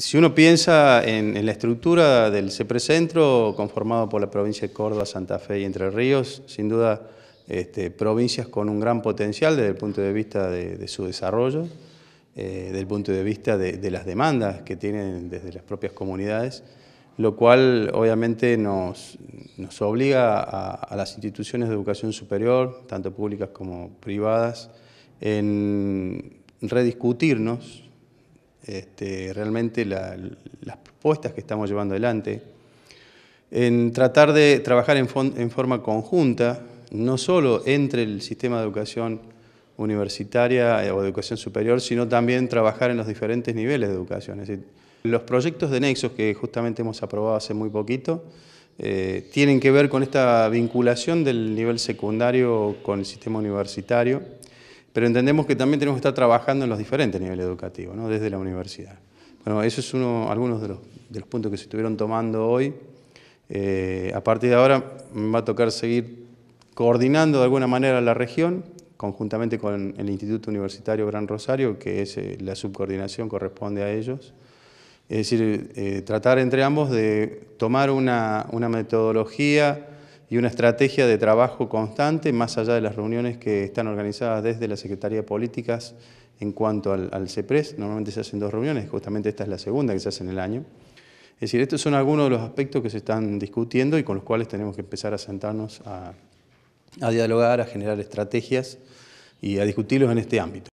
Si uno piensa en la estructura del CEPRE Centro, conformado por la provincia de Córdoba, Santa Fe y Entre Ríos, sin duda provincias con un gran potencial desde el punto de vista de su desarrollo, desde el punto de vista de las demandas que tienen desde las propias comunidades, lo cual obviamente nos obliga a las instituciones de educación superior, tanto públicas como privadas, en rediscutirnos realmente las propuestas que estamos llevando adelante, en tratar de trabajar en forma conjunta, no solo entre el sistema de educación universitaria o de educación superior, sino también trabajar en los diferentes niveles de educación. Es decir, los proyectos de Nexo que justamente hemos aprobado hace muy poquito tienen que ver con esta vinculación del nivel secundario con el sistema universitario, pero entendemos que también tenemos que estar trabajando en los diferentes niveles educativos, ¿no? Desde la universidad. Bueno, eso es algunos de los puntos que se estuvieron tomando hoy. A partir de ahora me va a tocar seguir coordinando de alguna manera la región, conjuntamente con el Instituto Universitario Gran Rosario, que es la subcoordinación corresponde a ellos. Es decir, tratar entre ambos de tomar una metodología y una estrategia de trabajo constante, más allá de las reuniones que están organizadas desde la Secretaría de Políticas en cuanto al CEPRES. Normalmente se hacen dos reuniones, justamente esta es la segunda que se hace en el año. Es decir, estos son algunos de los aspectos que se están discutiendo y con los cuales tenemos que empezar a sentarnos a dialogar, a generar estrategias y a discutirlos en este ámbito.